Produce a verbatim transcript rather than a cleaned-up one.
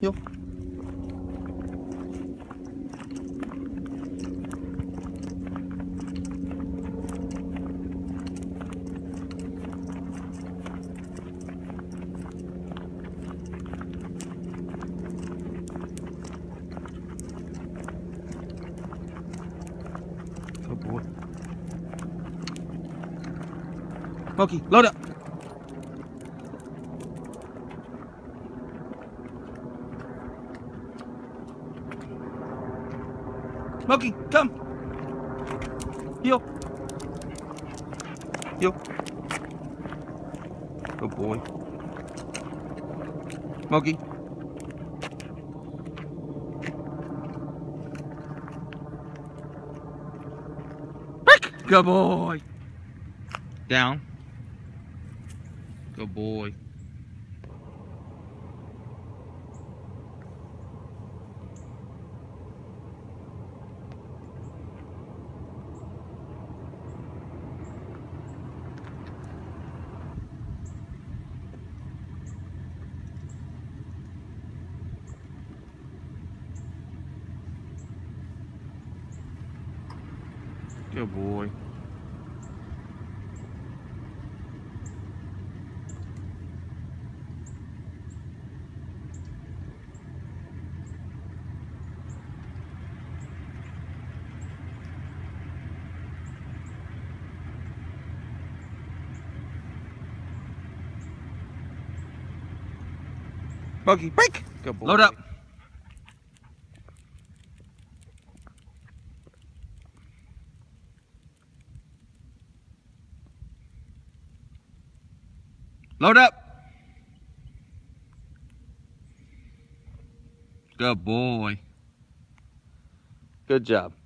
哟，都不会。OK， 捞掉。 Monkey, come. Yo. Yo. Good boy. Monkey. Good boy. Down. Good boy. Good boy. Buggy, break! Good boy. Load up. Load up. Good boy. Good job.